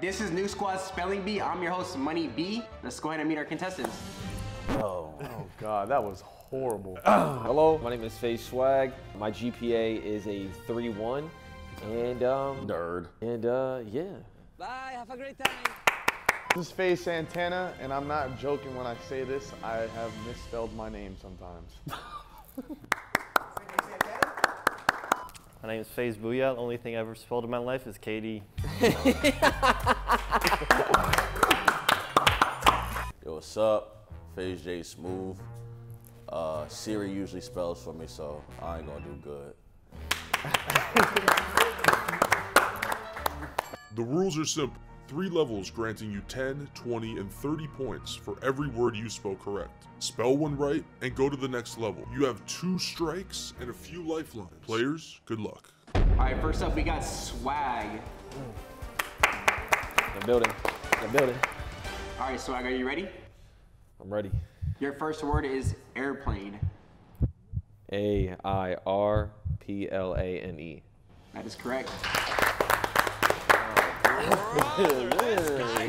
This is New Squad Spelling Bee. I'm your host, Money B. Let's go ahead and meet our contestants. Oh God, that was horrible. Hello, my name is FaZe Swagg. My GPA is a 3.1, and nerd. And yeah. Bye. Have a great time. This is FaZe Santana, and I'm not joking when I say this. I have misspelled my name sometimes. My name is FaZe Booya. The only thing I ever spelled in my life is KD. Yo, what's up? FaZe J Smooth. Siri usually spells for me, so I ain't gonna do good. The rules are simple. 3 levels granting you 10, 20, and 30 points for every word you spell correct. Spell one right and go to the next level. You have 2 strikes and a few lifelines. Players, good luck. All right, first up, we got Swagg. The building, the building. All right, Swagg, are you ready? I'm ready. Your first word is airplane. A-I-R-P-L-A-N-E. That is correct. Brother, this guy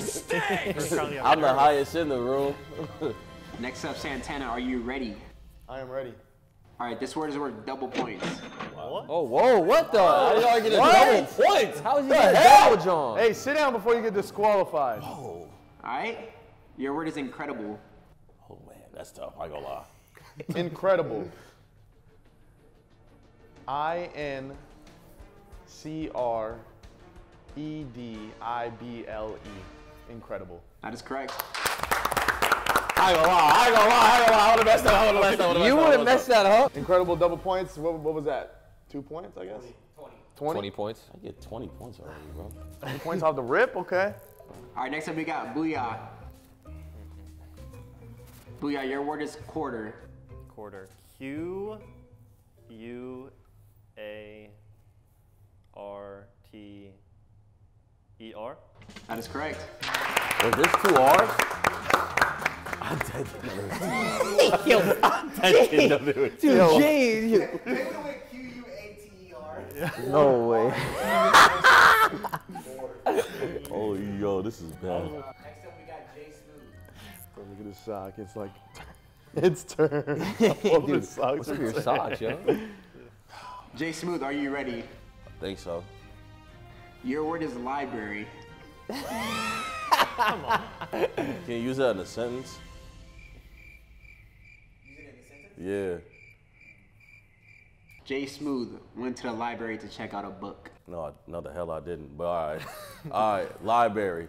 stinks. I'm the highest in the room. Next up, Santana, are you ready? I am ready. All right, this word is worth double points. What? Oh, whoa, what the? How did y'all get a double points? How is he getting double, John? Hey, sit down before you get disqualified. Whoa. All right, your word is incredible. Oh, man, that's tough. I ain't gonna lie. Incredible. I-N-C-R. E-D-I-B-L-E. Incredible. That is correct. I ain't gonna lie. I would've messed that up. You would've messed that up. Incredible double points. What was that? 2 points, I guess? 20 points. I get 20 points already, bro. 20 points off the rip? Okay. All right, next up we got Booyah. Booyah, your word is quarter. Quarter. Q-U-A-R-T. E-R? That is correct. Was this 2 R's? I'm dead to the dude. Dude, Jay. Q-U-A-T-E-R. No way. Oh, yo, this is bad. Next up, we got J Smooth. Bro, look at his sock. It's like, it's turned. Dude, what's up your socks, yo? J Smooth, are you ready? I think so. Your word is library. Come on. Can you use that in a sentence? Use it in a sentence? Yeah. J Smooth went to the library to check out a book. No, the hell I didn't, but all right. All right, library.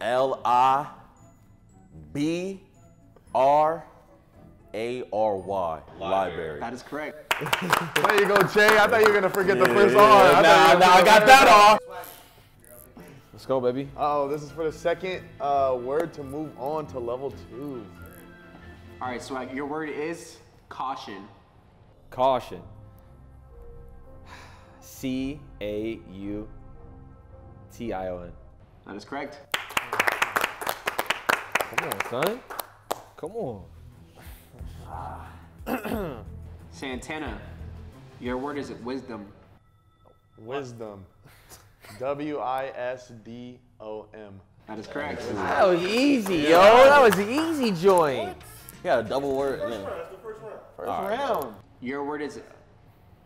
L-I-B-R-A-R-Y. Library. That is correct. There you go, Jay. I thought you were gonna forget the first R. Nah, I got that R. Let's go, baby. Oh, this is for the second word to move on to level 2. All right, Swagg, your word is caution. Caution. C-A-U-T-I-O-N. That is correct. Come on, son. Come on. Santana, your word is wisdom. Wisdom. W-I-S-D-O-M. That is correct. That was easy, yo. That was an easy joint. What? Yeah, double word. That's the first round. First round. Your word is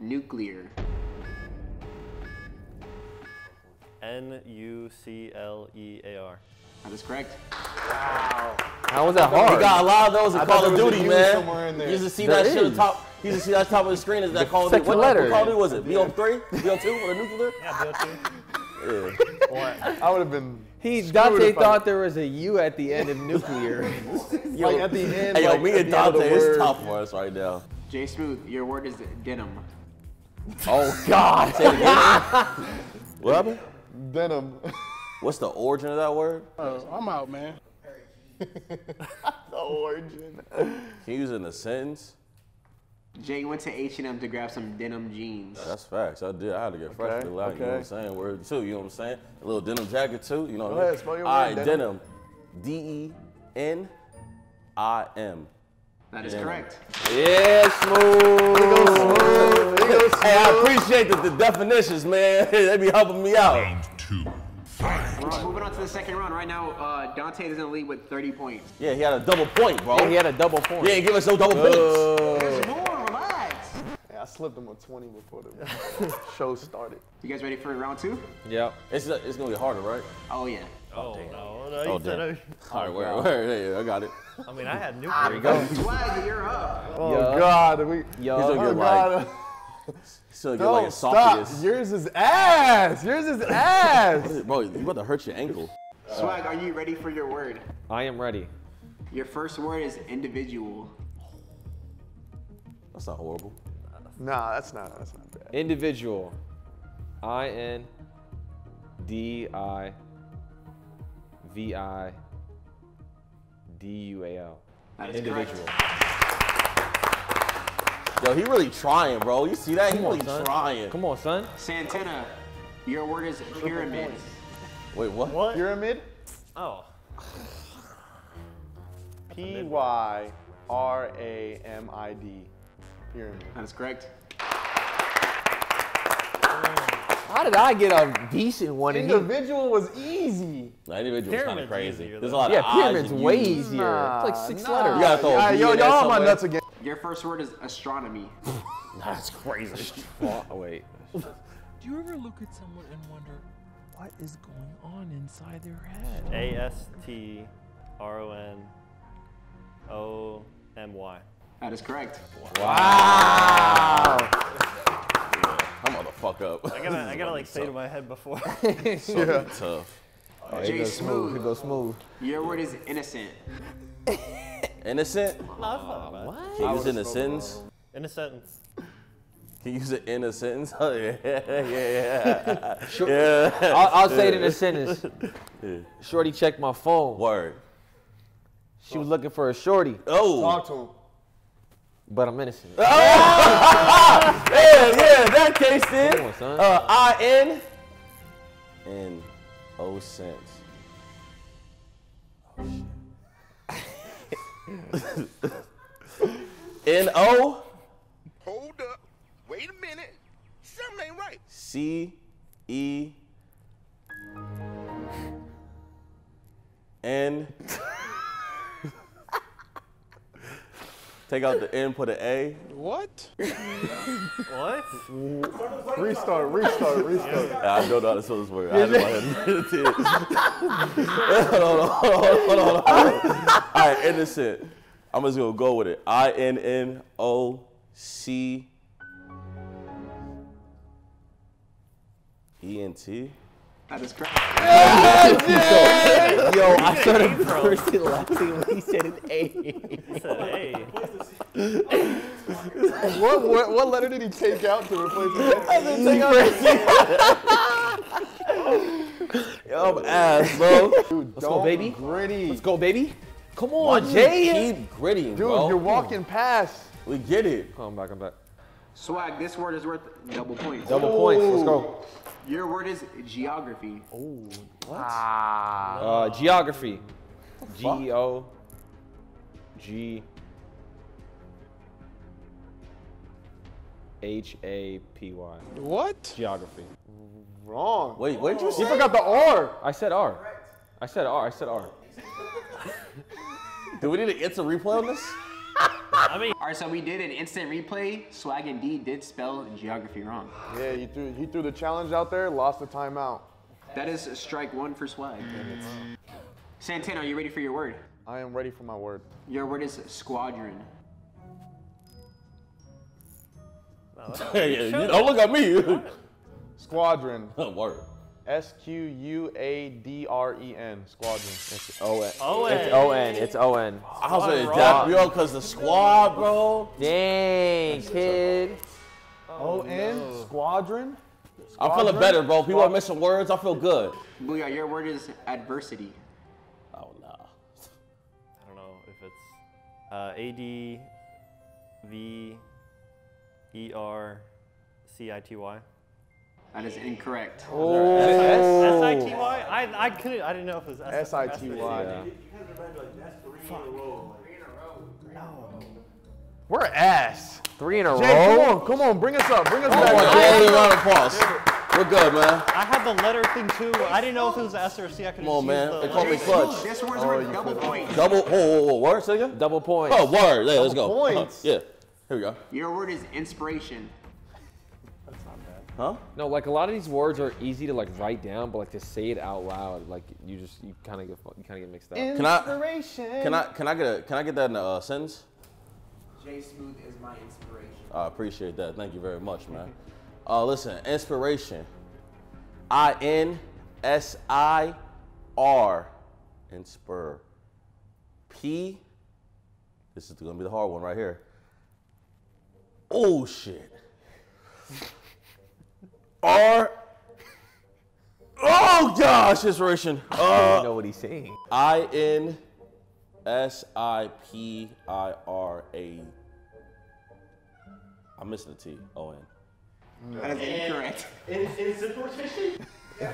nuclear. N-U-C-L-E-A-R. That is correct. Wow. How was that hard? We got a lot of those in Call of Duty, man. You used to see that shit on top. You used to see that top of the screen is that Call of Duty. What Call of Duty was it? BO3? BO2? With a nuclear? Yeah, BO2. Yeah. I would have been. Dante thought there was a U at the end of nuclear. Like at the end. Hey, yo, me and Dante, it's tough for us right now. J Smooth, your word is denim. Oh God. What happened? Denim. What's the origin of that word? I'm out, man. The origin. Can you use it in a sentence? Jay went to H&M to grab some denim jeans. That's facts. I did. I had to get fresh. You know what I'm saying? Word too. You know what I'm saying? A little denim jacket too. You know what I mean? Go ahead, spell your word. All right, denim. D-E-N-I-M. That is correct. Yeah, Smooth. It goes smooth. Hey, I appreciate the definitions, man. They be helping me out. Round 2. Fight. right, moving on to the second round. Right now, Dante is in the lead with 30 points. Yeah, he had a double point, bro. Yeah, he had a double point. Yeah, give us no double points. There's more, relax. Yeah, I slipped him with 20 before the show started. You guys ready for round two? Yeah. It's going to be harder, right? Oh, yeah. Oh, damn. No. Oh, damn. All right, where? I got it. I mean, I had new. There you go. Swagg, you're up. Oh, yo. God. We, yo. He's a good life. Still get like a softest. Yours is ass. Yours is ass. Bro, you're about to hurt your ankle. Swagg, are you ready for your word? I am ready. Your first word is individual. That's not horrible. Nah, that's not bad. Individual. I-N-D-I-V-I-D-U-A-L. Individual. Yo, he really trying, bro. You see that? He really trying. Come on, son. Santana, your word is pyramid. Wait, what? Pyramid? Oh. P-Y-R-A-M-I-D. Pyramid. That's correct. How did I get a decent one? Individual was easy. Nah, individual was kind of crazy. Easier, there's a lot of odds. Yeah, pyramid's way easier. Nah, it's like six letters. You gotta throw a B in there somewhere. My nuts again. Your first word is astronomy. That's crazy. Oh, wait. Do you ever look at someone and wonder what is going on inside their head? A-S-T-R-O-N-O-M-Y. That is correct. Wow. I'm gonna fuck up. I gotta like say to my head before. So yeah. Tough. Oh, J Smooth. He goes smooth. Your word is innocent. Innocent? What? Can you use it in a sentence? In a sentence. Can you use it in a sentence? Oh, yeah. Sure. Yeah. I'll say it in a sentence. Shorty checked my phone. Word. She was looking for a shorty. Oh. Talk to him. But I'm innocent. Oh! yeah, that case then. I-N-N-O-sense. Oh, shit. N-O? Hold up. Wait a minute. Something ain't right. C-E-N. Take out the N, put an A. What? What? Restart. Yeah, I don't know how to spell this word. I had it in my head. Hold on. All right, innocent. I'm just going to go with it. I-N-N-O-C-E-N-T. That is correct. Yo, I saw the first and last thing when he said an A. He said A. What letter did he take out to replace it? I didn't take out. Yo, I'm ass, bro. Dude, let's go, baby. Gritty. Let's go, baby. Come on, Jay. Keep gritty, bro. Dude, you're walking past. We get it. I'm back. Swagg, this word is worth double points. Double points. Let's go. Your word is geography. Oh, what? Ah. Geography. G-O-G-H-A-P-Y. What? Geography. Wrong. Wait, what did you say? You forgot the R. I said R. Do we need an instant replay on this? I mean, all right, so we did an instant replay. Swagg indeed did spell geography wrong. Yeah, he threw the challenge out there, lost the timeout. That is strike one for Swagg. Santana, are you ready for your word? I am ready for my word. Your word is squadron. Yeah, don't look at me. Squadron. Word. S-Q-U-A-D-R-E-N. Squadron. It's O-N. It's O-N. I was in depth, yo, because the squad, bro. Dang, kid. O-N? No. Squadron? I'm feeling better, bro. People are missing words. I feel good. Booya, your word is adversity. Oh, no. I don't know if it's A-D-V-E-R-C-I-T-Y. That is incorrect. Oh. S-I-T-Y? I didn't know if it was S-I-T-Y. Yeah. You guys are ready to like, that's three in a row. No. We're ass. Three in a row? Come on, bring us up. Bring us back. Round of applause. We're good, man. I had the letter thing too. I didn't know if it was S or C. I could. Come on, man. They call me clutch. This word's a double point. Double. Oh, word, say again. Double points. Oh, word. Yeah, let's go. Points. Yeah. Here we go. Your word is inspiration. That's not bad. Huh? No, like a lot of these words are easy to like write down, but like to say it out loud, like you kind of get mixed up. Inspiration. Can I get that in a sentence? J Smooth is my inspiration. I appreciate that. Thank you very much, man. Listen, inspiration. I-N-S-I-R. Inspire. P. This is gonna be the hard one right here. Oh shit. R. Oh gosh, inspiration. I don't even know what he's saying. I-N-S-I-P-I-R-A. I'm missing the T. O-N. That is incorrect. Inspiration? Yeah.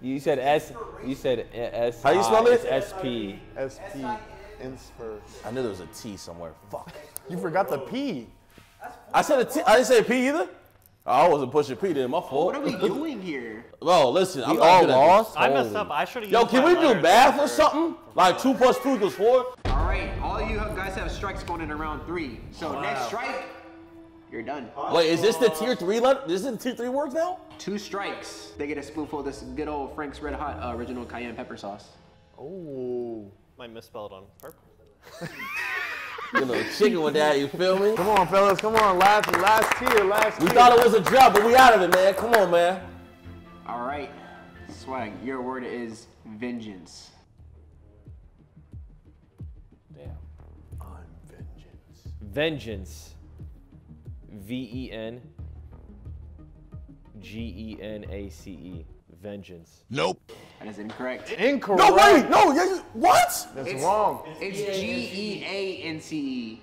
You said S. You said S. How you spell it? S P. S P. Inspir. I knew there was a T somewhere. Fuck. You forgot the P. I said a T. I didn't say a P either. I wasn't pushing P then. My fault. What are we doing here? Bro, listen. I'm all lost. I messed up. I should have. Yo, can we do math or something? Like 2 plus 2 equals 4. All right. All you guys have strikes going into round 3. So next strike. You're done. Wait, is this the tier 3? Is this the tier 3 words now? 2 strikes. They get a spoonful of this good old Frank's Red Hot original cayenne pepper sauce. Oh, I misspelled on purpose. You little chicken with that. You feel me? Come on, fellas. Come on, last tier. We thought it was a job, but we out of it, man. Come on, man. All right, Swag. Your word is vengeance. Damn. I'm vengeance. Vengeance. V-E-N-G-E-N-A-C-E. Vengeance. Nope. That is incorrect. Incorrect. No way. No. Yeah, what? That's wrong. It's G-E-A-N-C-E.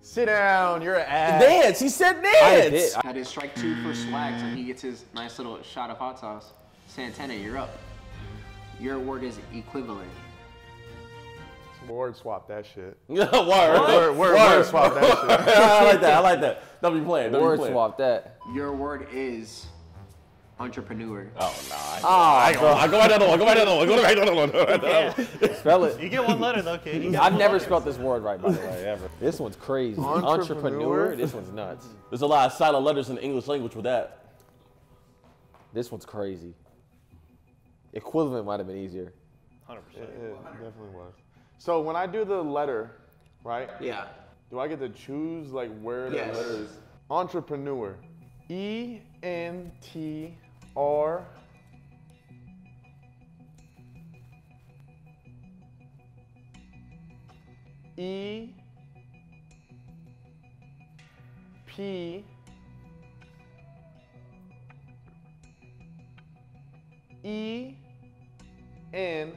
Sit down. You're an ass. Dance. He said dance. That is strike 2 for Swag, so he gets his nice little shot of hot sauce. Santana, you're up. Your word is equivalent. Word swap that shit. Word swap that shit. I like that. I like that. Don't be playing. Word swap that. Your word is entrepreneur. Oh no. I go another one. I go another one. Spell it. You get one letter though, kid. I've never spelled this word right, by the way, ever. This one's crazy. Entrepreneur. This one's nuts. There's a lot of silent letters in the English language with that. This one's crazy. Equivalent might have been easier. 100%. It definitely was. So when I do the letter, right? Yeah. Do I get to choose like where the letter is? Entrepreneur. E-N-T-R. E. P. E. N.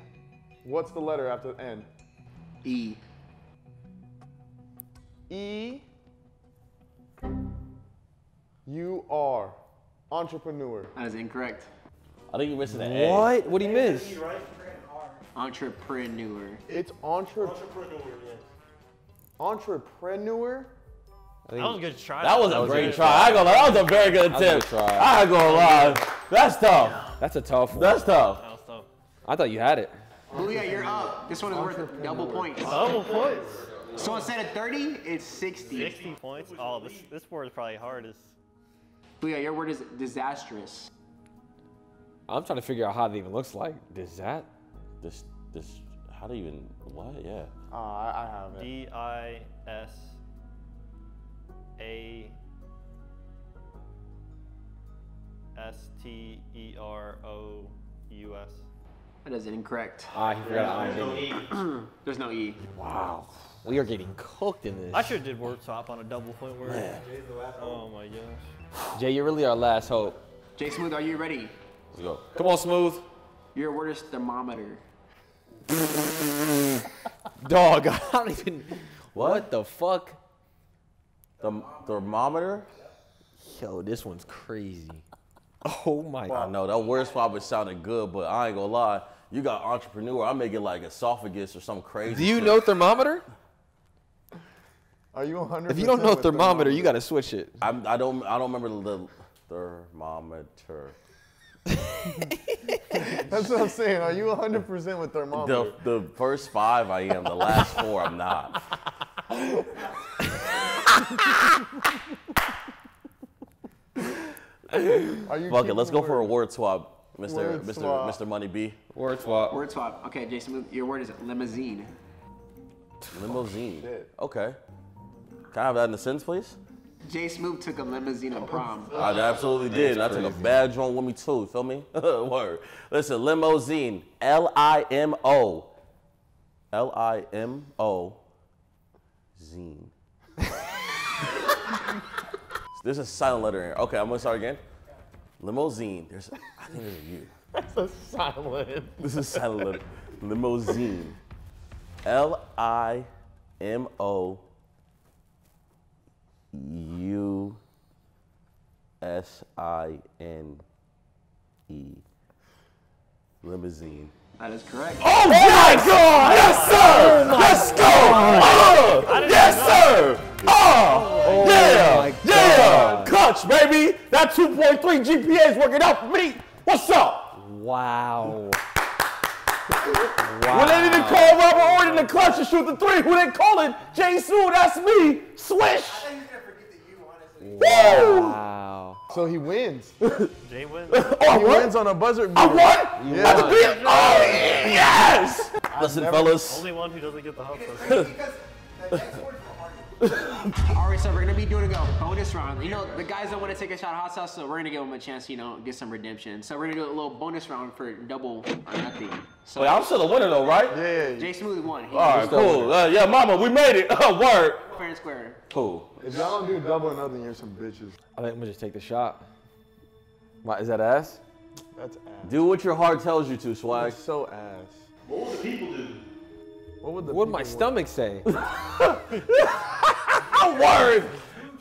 What's the letter after N? E. E. U. R. Entrepreneur. That is incorrect. I think you're missing an A. What? What do you miss? Entrepreneur. It's entrepreneur. Entrepreneur? That was a good try. That was a great try. That was a very good attempt. I ain't gonna lie. That's tough. That's a tough one. That's tough. That was tough. I thought you had it. Booya, you're up. This one is worth double points. Double points. So instead of 30, it's 60. 60 points. Oh, this word is probably hardest. Booya, your word is disastrous. I'm trying to figure out how it even looks like. Does that? This. How do you even? What? Yeah. I have it. D-I-S-A-S-T-E-R-O-U-S. That is incorrect. He forgot There's no E. There's no E. Wow. We are getting cooked in this. I should have did word swap on a double point word. Man. Oh my gosh. Jay, you're really our last hope. Jay Smooth, are you ready? Let's go. Come on, Smooth. Your word is thermometer. Dog, I don't even. What the fuck? The thermometer? Yo, this one's crazy. Oh my God. I know that word swap would sounded good, but I ain't gonna lie. You got entrepreneur. I make it like esophagus or something crazy. Do you know thermometer? Are you 100%? If you don't know thermometer, you gotta switch it. I don't remember the Thermometer. That's what I'm saying. Are you 100% with thermometer? The first five I am. The last four I'm not. Fuck it. Let's go for a word swap, Mr. Money B. Word swap. Word swap. Okay, Jason, your word is limousine. Limousine. Oh, okay. Can I have that in a sentence, please? J Smooth took a limousine on prom. I absolutely did. I took a bad drone with me too. Feel me? Word. Listen, limousine. L-I-M-O. L-I-M-O-Zine. There's a silent letter in here. Okay, I'm gonna start again. Limousine. I think there's a U. That's a silent. This is silent letter. Limousine. L-I-M-O-U-S-I-N-E. Limousine. That is correct. Oh my God! Yes, sir! Let's go! Yes, sir! Yeah! Yeah! Clutch, baby! That 2.3 GPA is working out for me! What's up? Wow. Wow. When they didn't call Robert Orton the clutch to shoot the three, who they call it? J Smooth, that's me. Swish. Wow. So he wins. Jay wins. Oh, he wins on a buzzer beater. I won? Yeah. At the beat? Oh, yes. Listen, fellas. Only one who doesn't get the hot sauce. All right, so we're gonna be doing a bonus round. You know, the guys don't want to take a shot at hot sauce, so we're gonna give them a chance to, you know, get some redemption. So we're gonna do a little bonus round for double or nothing. So wait, I'm still a winner though, right? Yeah. J Smooth won. All right, cool. Yeah, mama, we made it. Word. Fair and square. Cool. If y'all don't do double or nothing, you're some bitches. I think I'm gonna just take the shot. Why, is that ass? That's ass. Do what your heart tells you to, Swag. That's so ass. What would the people do? What would my stomach say? Word.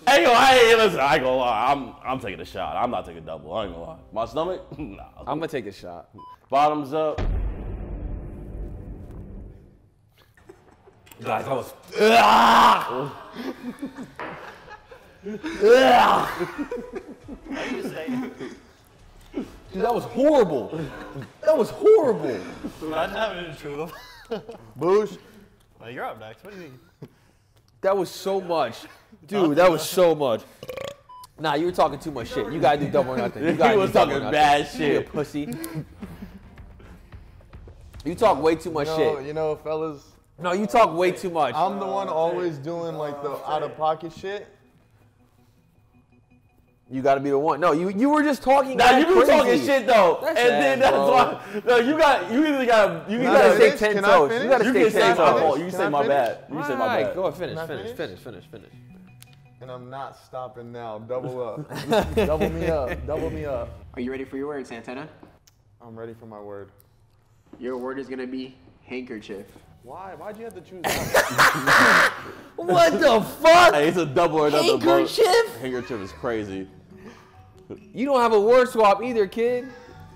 Hey, yo, hey, listen, I ain't gonna lie. I'm taking a shot. I'm not taking a double. I ain't gonna lie. My stomach? Nah. I'm gonna take a shot. Bottoms up. Guys, I was. Dude, that was horrible. That was horrible. I'm not even true. Boosh. Well, you're up next. What do you mean? That was so much. Dude, that was so much. Nah, you were talking too much shit. You gotta do double or nothing. You gotta do double or nothing. He was talking bad shit. You pussy. You talk way too much shit. You know, fellas. No, you talk way too much. I'm the one always doing like the out-of-pocket shit. You gotta be the one. No, you were just talking. Nah, you were talking shit though, that's and then that's why. No, you gotta say 10 toes. You gotta say 10 toes. You say my bad. You say my bad. Go finish. And I'm not stopping now. Double up. Double me up. Double me up. Are you ready for your word, Santana? I'm ready for my word. Your word is gonna be handkerchief. Why? Why'd you have to choose that? What the fuck? Hey, it's a double or nothing. Handkerchief? Handkerchief is crazy. You don't have a word swap either, kid.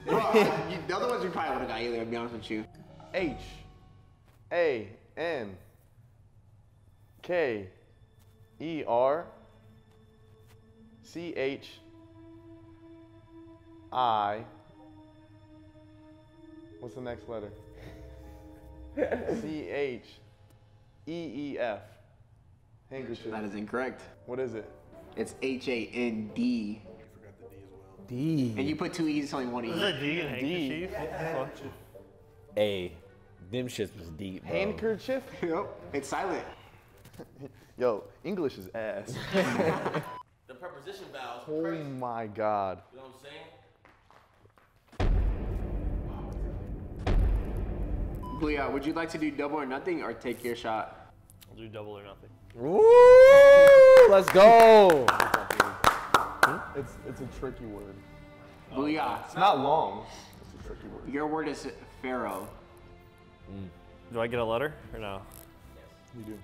Bro, the other ones you probably wouldn't have got either, I'll be honest with you. H-A-N-K-E-R-C-H-I. What's the next letter? C-H-E-E-F. Handkerchief. That is incorrect. What is it? It's H-A-N-D. You forgot the D as well. D. And you put two E's, only one E. Is that D in handkerchief? What the fuck? A. Them shits was deep, bro. Handkerchief? Yep. It's silent. Yo, English is ass. The preposition vowels. Oh my God. You know what I'm saying? Booya, would you like to do double or nothing or take your shot? I'll do double or nothing. Woo! Let's go! It's a tricky word. Booya. It's not long. It's a tricky word. Your word is pharaoh. Mm. Do I get a letter or no? Yes. You do.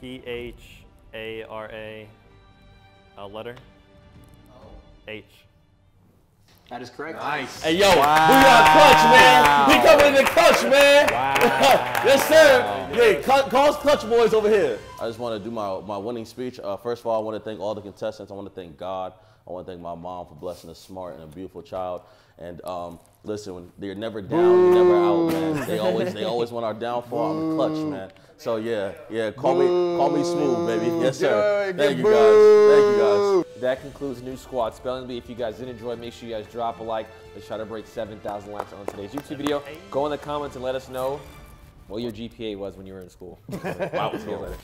P-H-A-R-A. A letter? Oh. H. That is correct. Nice. Hey, yo, wow. We got clutch, man. We coming in the clutch, man. Wow. Yes, sir. Wow. Hey, call us clutch boys over here. I just want to do my winning speech. First of all, I want to thank all the contestants. I want to thank God. I want to thank my mom for blessing a smart and a beautiful child. And listen, when they're never down, you're never out, man. They always want our downfall. I'm clutch, man. So yeah. Call me Smooth, baby. Yes, sir. Thank you guys. That concludes New Squad Spelling Bee. If you guys did enjoy, make sure you guys drop a like. Let's try to break 7,000 likes on today's YouTube video. Go in the comments and let us know what your GPA was when you were in school. Wow. See you later.